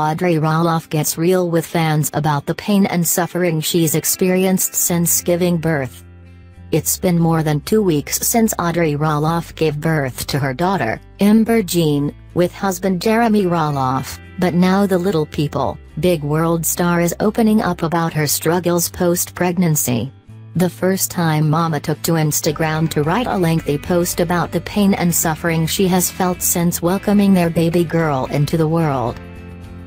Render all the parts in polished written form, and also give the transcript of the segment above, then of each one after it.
Audrey Roloff gets real with fans about the pain and suffering she's experienced since giving birth. It's been more than 2 weeks since Audrey Roloff gave birth to her daughter, Ember Jean, with husband Jeremy Roloff, but now the Little People, Big World star is opening up about her struggles post-pregnancy. The first time Mama took to Instagram to write a lengthy post about the pain and suffering she has felt since welcoming their baby girl into the world.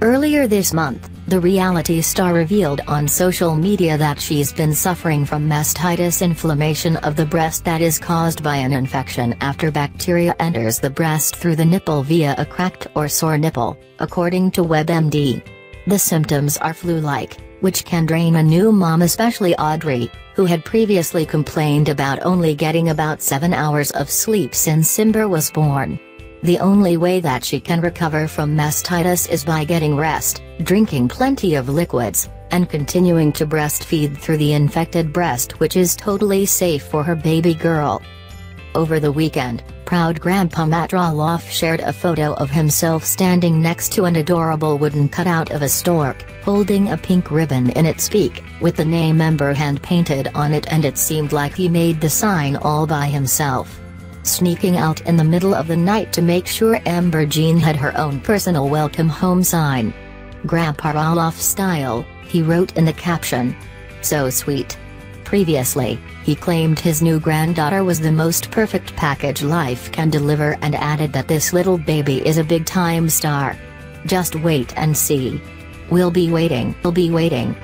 Earlier this month, the reality star revealed on social media that she's been suffering from mastitis, inflammation of the breast that is caused by an infection after bacteria enters the breast through the nipple via a cracked or sore nipple, according to WebMD. The symptoms are flu-like, which can drain a new mom, especially Audrey, who had previously complained about only getting about 7 hours of sleep since Ember was born. The only way that she can recover from mastitis is by getting rest, drinking plenty of liquids, and continuing to breastfeed through the infected breast, which is totally safe for her baby girl. Over the weekend, proud Grandpa Matt Roloff shared a photo of himself standing next to an adorable wooden cutout of a stork, holding a pink ribbon in its beak, with the name Ember hand-painted on it, and it seemed like he made the sign all by himself. Sneaking out in the middle of the night to make sure Ember Jean had her own personal welcome home sign. Grandpa Roloff style, he wrote in the caption. So sweet. Previously, he claimed his new granddaughter was the most perfect package life can deliver, and added that this little baby is a big-time star. Just wait and see. We'll be waiting.